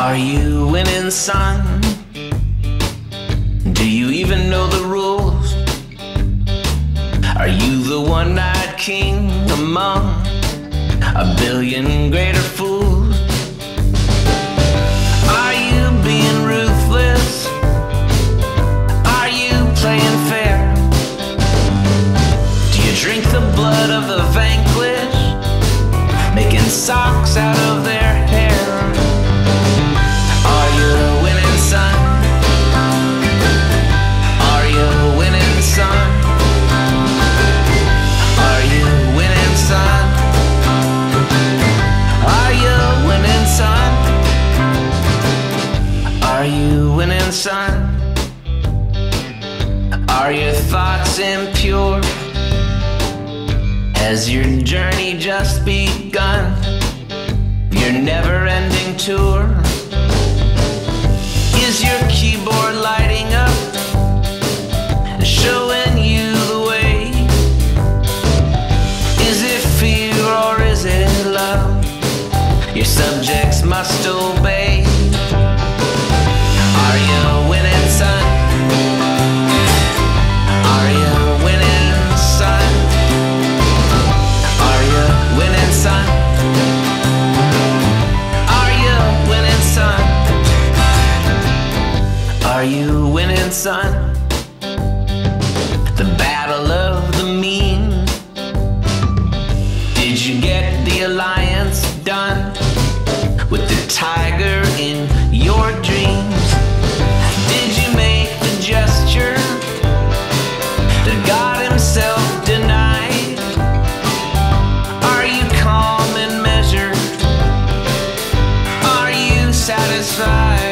Are you winning, son? Do you even know the rules? Are you the one-eyed king among a billion greater fools? Are you being ruthless? Are you playing fair? Do you drink the blood of the vanquished, making socks out of their hair? Are you the winning son? Are you the winning son? Are you the winning son? Are you the winning son? Are you winning son? Are your thoughts impure? Has your journey just begun? Your never-ending tour? Is your keyboard lighting up and showing you the way? Is it fear or is it love? Your subjects must obey. Are you a winning son? Are you a winning son? Are you a winning son? Are you a winning son? Are you winning, son? The battle of the mean. Did you get the alliance done with the tiger in your dreams? Did you make the gesture that God himself denied? Are you calm and measured? Are you satisfied?